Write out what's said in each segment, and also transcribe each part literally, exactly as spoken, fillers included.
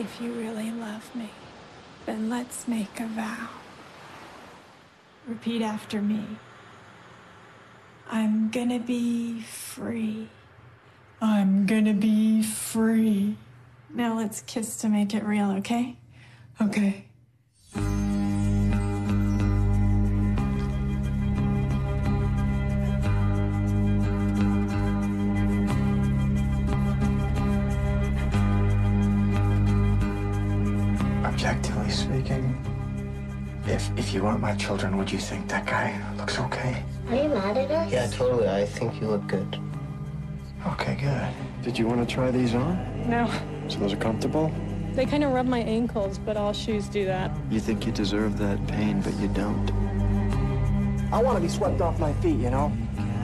If you really love me, then let's make a vow. Repeat after me. I'm gonna be free. I'm gonna be free. Now let's kiss to make it real, okay? Okay. Objectively speaking, if if you weren't my children, would you think that guy looks okay? Are you mad at us? Yeah, totally. I think you look good. Okay, good. Did you want to try these on? No. So those are comfortable? They kind of rub my ankles, but all shoes do that. You think you deserve that pain, but you don't. I want to be swept off my feet, you know?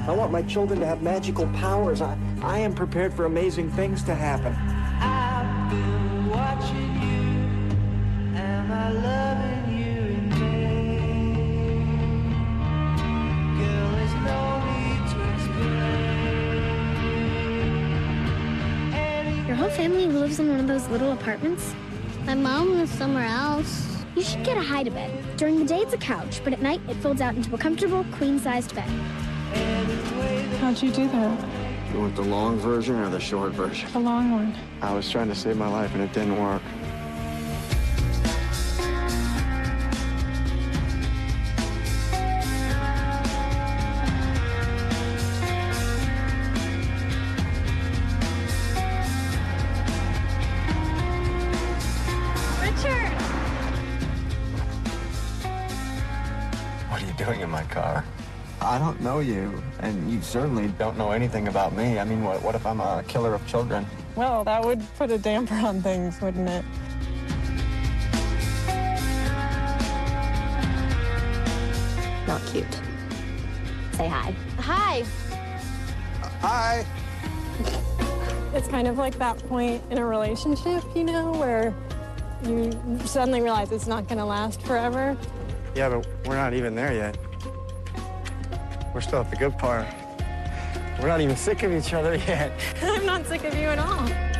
I want my children to have magical powers. I, I am prepared for amazing things to happen. I've been watching you. Am I loving you in vain? Girl, there's no need to explain. Your whole family lives in one of those little apartments? My mom lives somewhere else. You should get a hide-a-bed. During the day, it's a couch, but at night, it folds out into a comfortable, queen-sized bed. How'd you do that? You want the long version or the short version? The long one. I was trying to save my life, and it didn't work. What are you doing in my car? I don't know you, and you certainly don't know anything about me. I mean, what, what if I'm a killer of children? Well, that would put a damper on things, wouldn't it? Not cute. Say hi. Hi. Uh, hi. It's kind of like that point in a relationship, you know, where you suddenly realize it's not going to last forever. Yeah, but we're not even there yet. We're still at the good part. We're not even sick of each other yet. I'm not sick of you at all.